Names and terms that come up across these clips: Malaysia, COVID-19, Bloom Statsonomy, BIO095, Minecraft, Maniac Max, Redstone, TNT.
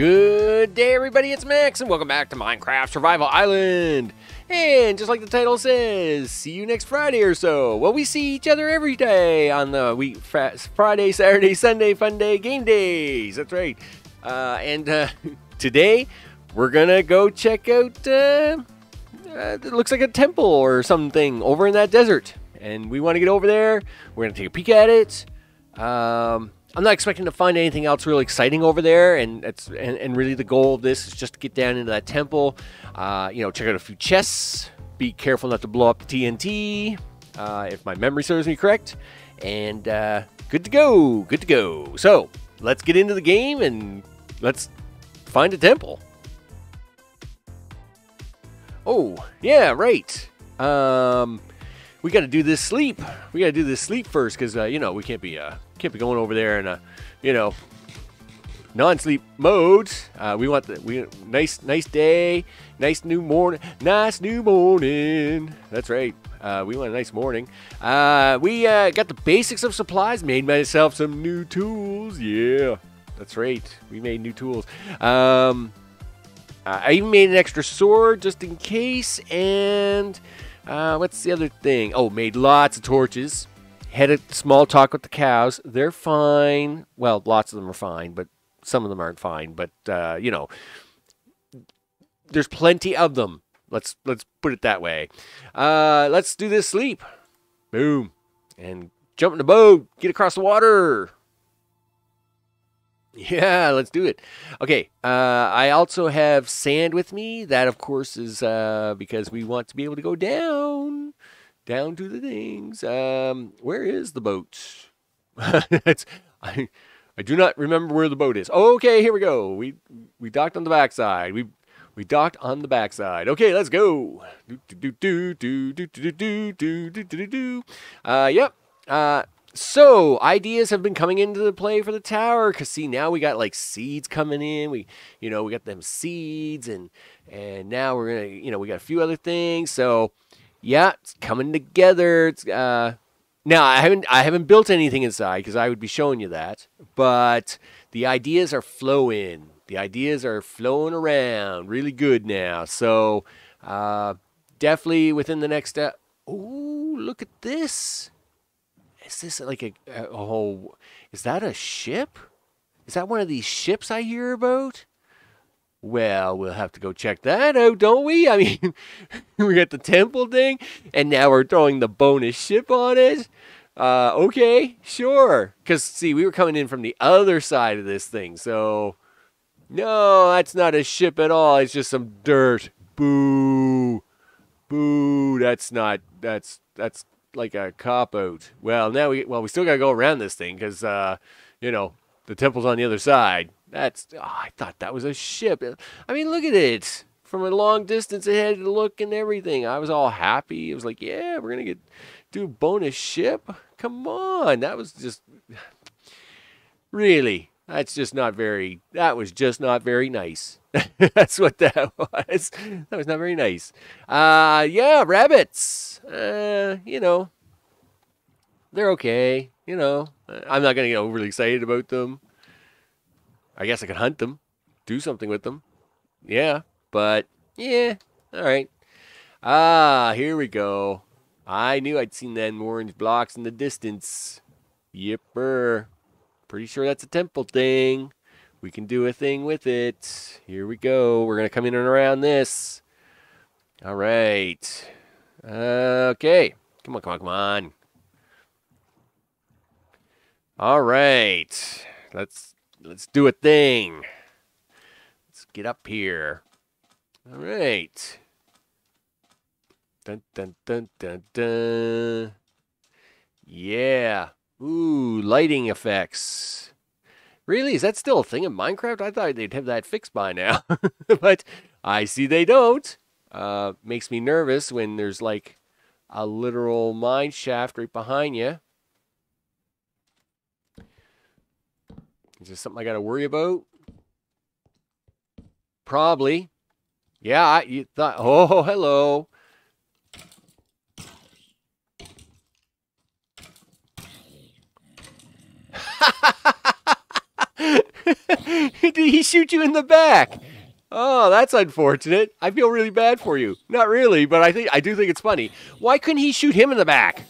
Good day, everybody, it's Max, and welcome back to Minecraft Survival Island. And just like the title says, see you next Friday or so. Well, we see each other every day on the week, Friday, Saturday, Sunday, fun day, game days. That's right. Today, we're gonna go check out, it looks like a temple or something over in that desert. And we wanna get over there. We're gonna take a peek at it. I'm not expecting to find anything else really exciting over there, and really the goal of this is just to get down into that temple, you know, check out a few chests, be careful not to blow up the TNT, if my memory serves me correct, and good to go, good to go. So let's get into the game and let's find a temple. Oh yeah, right. We got to do this sleep. We got to do this sleep first, because you know, we can't be going over there in a, you know, non-sleep mode. We want the nice day, nice new morning, nice new morning. That's right. We want a nice morning. We got the basics of supplies. Made myself some new tools. Yeah, that's right. We made new tools. I even made an extra sword just in case, and. What's the other thing? Oh, made lots of torches. Had a small talk with the cows. They're fine. Well, lots of them are fine, but some of them aren't fine. But you know, there's plenty of them. Let's put it that way. Let's do this sleep. Boom, and jump in the boat. Get across the water. Yeah, let's do it. Okay, I also have sand with me. That, of course, is because we want to be able to go down to the things. Where is the boat? I do not remember where the boat is. Okay, here we go. We docked on the backside. We docked on the backside. Okay, let's go. Yep. So, ideas have been coming into the play for the tower, because see, now we got like seeds coming in, we got them seeds, and now we're gonna, you know, we got a few other things, so yeah, it's coming together. It's now I haven't built anything inside, because I would be showing you that, but the ideas are flowing, around really good now, so definitely within the next oh, look at this. Is this like a whole, is that a ship? Is that one of these ships I hear about? Well, we'll have to go check that out, don't we? I mean, we got the temple thing, and now we're throwing the bonus ship on it. Okay, sure. Because, see, we were coming in from the other side of this thing, so... No, that's not a ship at all. It's just some dirt. Boo. Boo, that's not, that's... like a cop-out. Well, now we still gotta go around this thing, because you know, the temple's on the other side. That's, oh, I thought that was a ship. I mean, look at it from a long distance. It had to look and everything. I was all happy. It was like, yeah, we're gonna do a bonus ship. Come on, that was just really, that's just not very, that was just not very nice. That's what that was. That was not very nice. Yeah, rabbits. You know, they're okay. You know, I'm not going to get overly excited about them. I guess I could hunt them, do something with them. Yeah, but yeah, all right. Here we go. I knew I'd seen them orange blocks in the distance. Yipper. Pretty sure that's a temple thing. We can do a thing with it. Here we go. We're going to come in and around this. All right. Okay. Come on, come on, come on. All right. Let's do a thing. Let's get up here. All right. Dun, dun, dun, dun, dun. Yeah. Ooh, lighting effects. Really? Is that still a thing in Minecraft? I thought they'd have that fixed by now. But I see they don't. Makes me nervous when there's like a literal mine shaft right behind you. Is this something I got to worry about? Probably. Yeah, you thought... Oh, hello. he shoot you in the back? Oh, that's unfortunate. I feel really bad for you. Not really, but I do think it's funny. Why couldn't he shoot him in the back?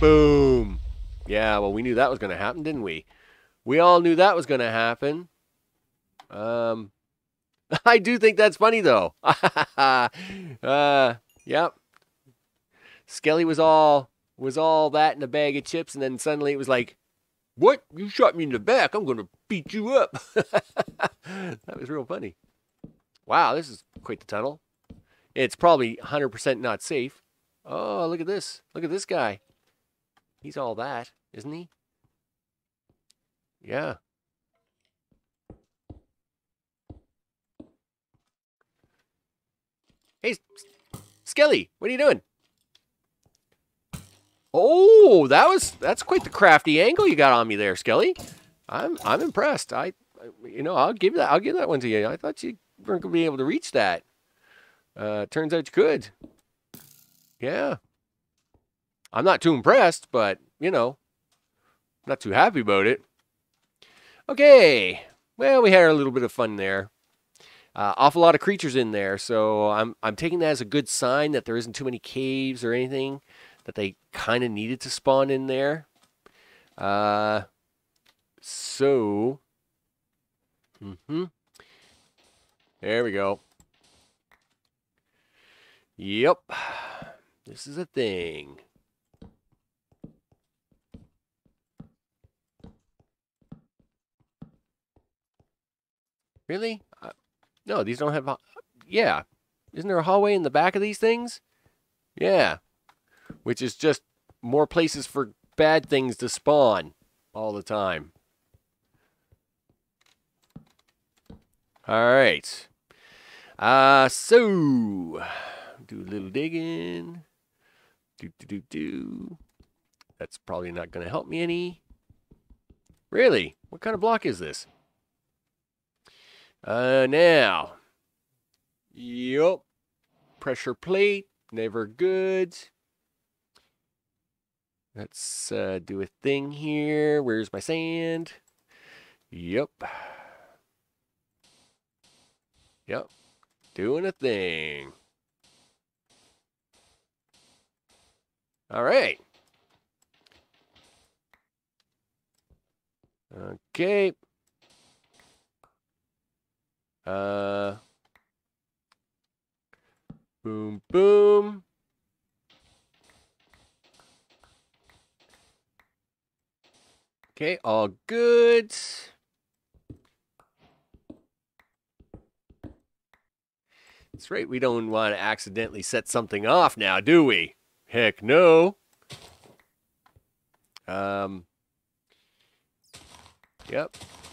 Boom. Yeah, well, we knew that was going to happen, didn't we? We all knew that was going to happen. I do think that's funny, though. Yep. Skelly was all that in a bag of chips, and then suddenly it was like, what? You shot me in the back. I'm going to beat you up. That was real funny. Wow, this is quite the tunnel. It's probably 100% not safe. Oh, look at this. Look at this guy. He's all that, isn't he? Yeah. Hey, Skelly, what are you doing? Oh, that's quite the crafty angle you got on me there, Skelly. I'm impressed. I'll give that one to you. I thought you weren't gonna be able to reach that. Turns out you could. Yeah. I'm not too impressed, but you know, not too happy about it. Okay. Well, we had a little bit of fun there. Awful lot of creatures in there, so I'm taking that as a good sign that there isn't too many caves or anything. That they kind of needed to spawn in there. There we go. Yep. This is a thing. Really? No, these don't have... Yeah. Isn't there a hallway in the back of these things? Yeah. Which is just more places for bad things to spawn all the time. All right. So, do a little digging. That's probably not going to help me any. Really? What kind of block is this? Now. Yup. Pressure plate. Never good. Let's do a thing here. Where's my sand? Yep. Yep. Doing a thing. All right. Okay. Boom, boom. Okay, all good. That's right, we don't want to accidentally set something off now, do we? Heck no. Yep,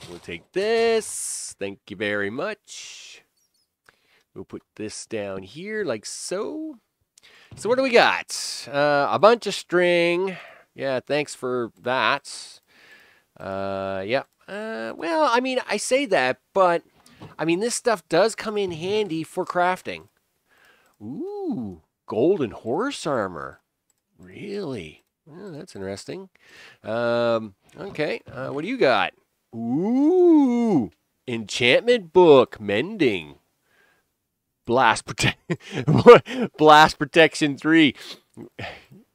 we'll take this. Thank you very much. We'll put this down here like so. So what do we got? A bunch of string. Yeah, thanks for that. Yeah. Well, I mean, I say that, but I mean, this stuff does come in handy for crafting. Ooh, golden horse armor. Really? Well, that's interesting. Okay. What do you got? Ooh, enchantment book, mending, blast protection 3.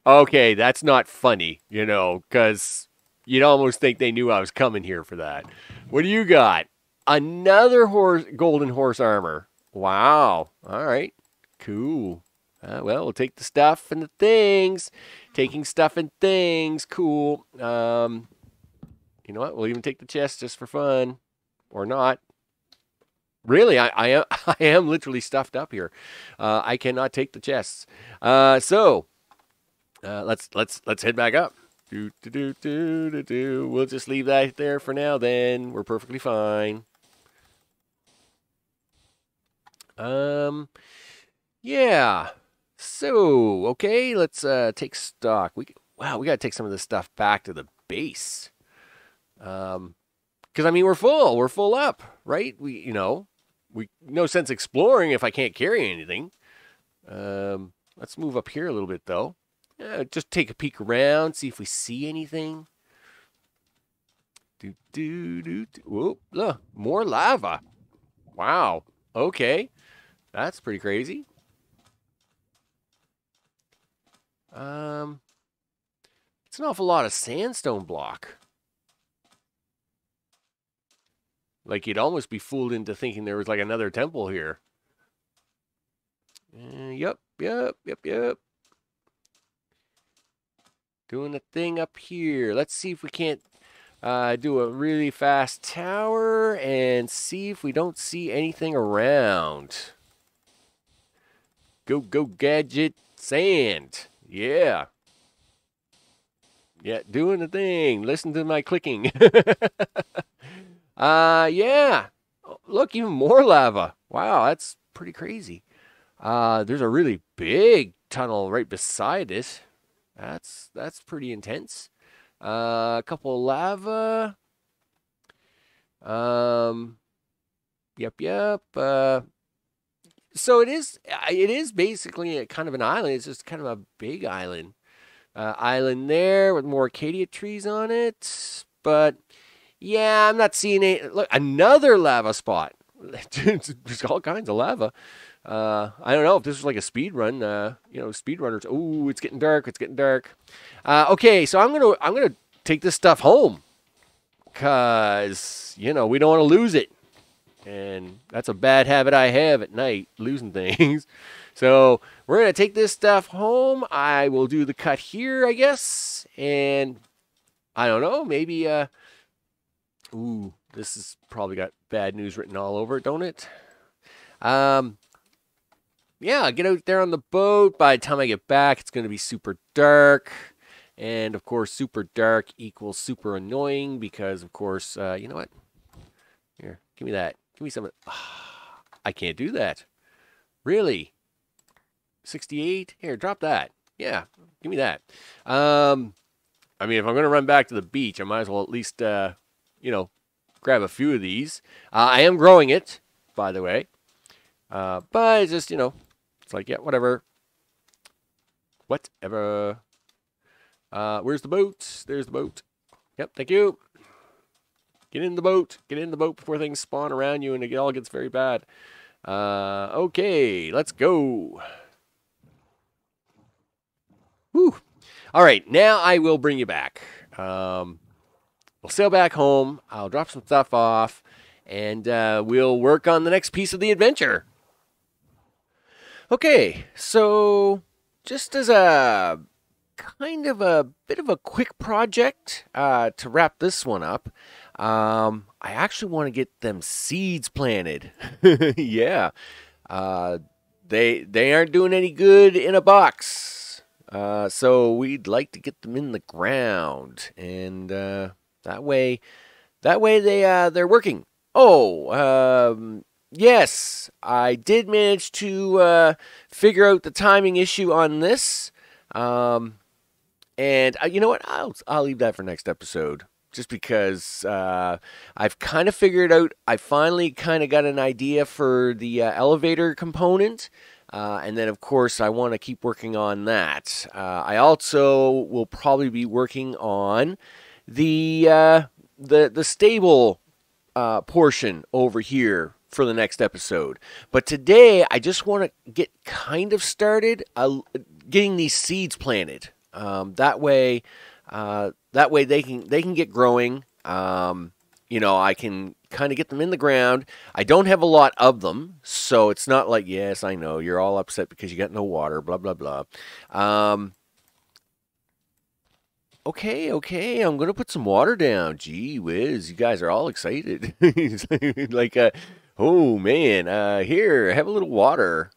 Okay. That's not funny, you know, 'cause you'd almost think they knew I was coming here for that. What do you got? Another golden horse armor. Wow. All right. Cool. Well, we'll take the stuff and the things. Taking stuff and things. Cool. You know what? We'll even take the chest just for fun. Or not. Really, I am literally stuffed up here. I cannot take the chests. So let's head back up. We'll just leave that there for now, then. We're perfectly fine. Yeah. So, okay, let's take stock. Wow, we got to take some of this stuff back to the base. 'Cause I mean, we're full up, right? We no sense exploring if I can't carry anything. Let's move up here a little bit though. Just take a peek around, see if we see anything. Whoop, look, more lava. Wow. Okay. That's pretty crazy. It's an awful lot of sandstone block. Like, you'd almost be fooled into thinking there was, like, another temple here. Yep. Doing a thing up here. Let's see if we can't do a really fast tower and see if we don't see anything around. Go, go, gadget, sand. Yeah. Yeah, doing a thing. Listen to my clicking. Yeah. Look, even more lava. Wow, that's pretty crazy. There's a really big tunnel right beside it. That's pretty intense. A couple of lava. Yep. So it is basically a kind of an island. It's just kind of a big island. Island there with more acacia trees on it. But yeah, I'm not seeing it. Look, another lava spot. There's all kinds of lava. I don't know if this was like a speed run, you know, speedrunners. Oh, it's getting dark. It's getting dark. Okay. So I'm going to take this stuff home because, you know, we don't want to lose it. And that's a bad habit I have at night, losing things. So we're going to take this stuff home. I will do the cut here, I guess. And I don't know, maybe, ooh, this has probably got bad news written all over it, don't it? Yeah, get out there on the boat. By the time I get back, it's going to be super dark. And, of course, super dark equals super annoying because, of course, you know what? Here, give me that. Give me some of that. Oh, I can't do that. Really? 68? Here, drop that. Yeah, give me that. I mean, if I'm going to run back to the beach, I might as well at least, you know, grab a few of these. I am growing it, by the way. But it's just, you know, it's like, yeah, whatever. Whatever. Where's the boat? There's the boat. Yep, thank you. Get in the boat. Get in the boat before things spawn around you and it all gets very bad. Okay, let's go. Whew. All right, now I will bring you back. We'll sail back home. I'll drop some stuff off. And we'll work on the next piece of the adventure. Okay, so just as a kind of a bit of a quick project to wrap this one up, I actually want to get them seeds planted. Yeah, they aren't doing any good in a box, so we'd like to get them in the ground, and that way they're working. Oh, yes, I did manage to figure out the timing issue on this. And you know what? I'll leave that for next episode just because I've kind of figured out. I finally kind of got an idea for the elevator component. And then, of course, I want to keep working on that. I also will probably be working on the stable portion over here for the next episode. But today I just want to get kind of started getting these seeds planted. That way they can get growing. You know, I can kind of get them in the ground. I don't have a lot of them, so it's not like, yes, I know you're all upset because you got no water, blah blah blah. Okay, I'm going to put some water down. Gee whiz, you guys are all excited. Like, oh, man, here, have a little water.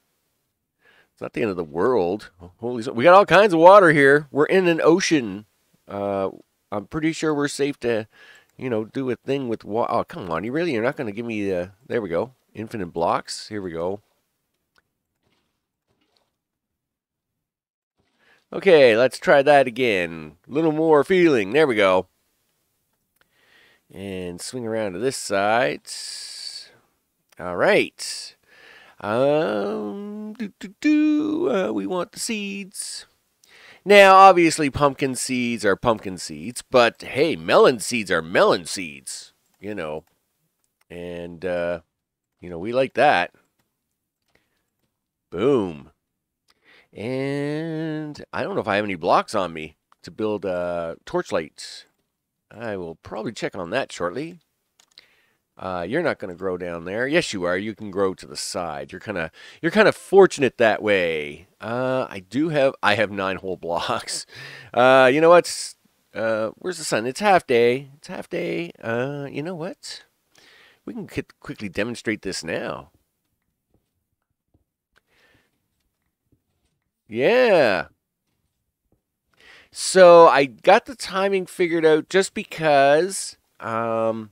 It's not the end of the world. Holy, we got all kinds of water here. We're in an ocean. I'm pretty sure we're safe to, you know, do a thing with water. Oh, come on, you're not going to give me the, there we go, infinite blocks. Here we go. Okay, let's try that again. A little more feeling. There we go. And swing around to this side. All right. We want the seeds. Now, obviously, pumpkin seeds are pumpkin seeds, but hey, melon seeds are melon seeds, you know. And, you know, we like that. Boom. And I don't know if I have any blocks on me to build torchlights. I will probably check on that shortly. You're not going to grow down there. Yes, you are. You can grow to the side. You're kind of fortunate that way. I have 9 whole blocks. You know what? Where's the sun? It's half day. It's half day. You know what? We can quickly demonstrate this now. Yeah. So I got the timing figured out just because the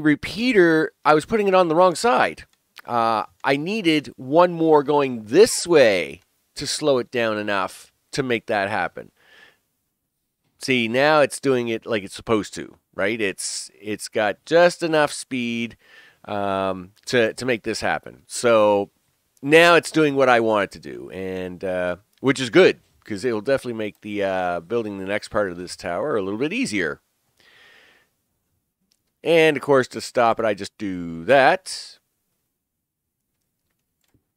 repeater, I was putting it on the wrong side. I needed one more going this way to slow it down enough to make that happen. See, now it's doing it like it's supposed to, right? It's got just enough speed to make this happen. So now it's doing what I want it to do, and which is good, because it'll definitely make the building the next part of this tower a little bit easier. And, of course, to stop it, I just do that.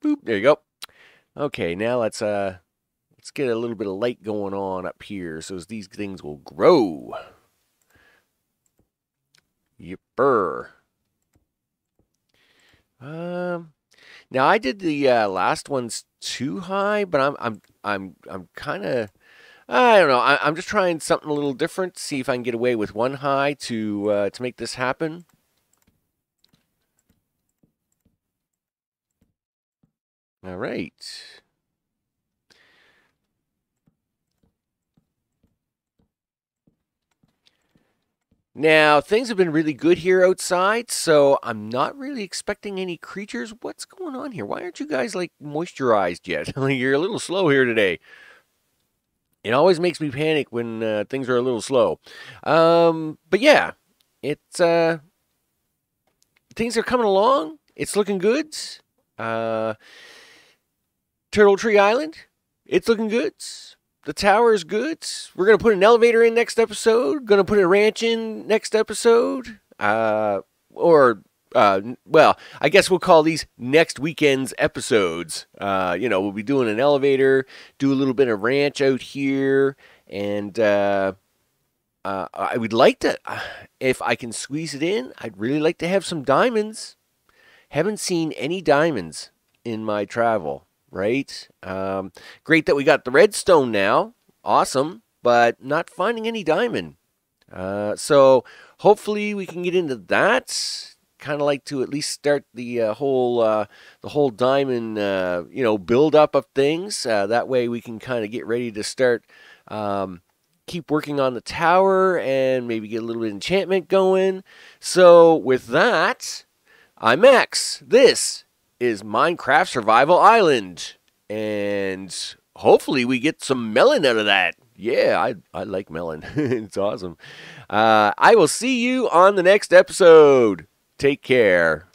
Boop, there you go. Okay, now let's get a little bit of light going on up here so these things will grow. Yipper. Now I did the last ones too high, but I'm kind of, I don't know. I'm just trying something a little different. See if I can get away with one high to make this happen. All right. Now, things have been really good here outside, so I'm not really expecting any creatures. What's going on here? Why aren't you guys, like, moisturized yet? You're a little slow here today. It always makes me panic when things are a little slow. But, yeah, it's things are coming along. It's looking good. Turtle Tree Island, it's looking good. The tower is good. We're going to put an elevator in next episode. Going to put a ranch in next episode. Well, I guess we'll call these next weekend's episodes. You know, we'll be doing an elevator, do a little bit of ranch out here. And I would like to, if I can squeeze it in, I'd really like to have some diamonds. Haven't seen any diamonds in my travel. Right? Great that we got the redstone now. Awesome. But not finding any diamond. So hopefully we can get into that. Kind of like to at least start the whole diamond, you know, build up of things. That way we can kind of get ready to start, keep working on the tower and maybe get a little bit of enchantment going. So with that, I'm Max. This is Minecraft Survival Island, and hopefully we get some melon out of that. Yeah, I like melon. It's awesome. I will see you on the next episode. Take care.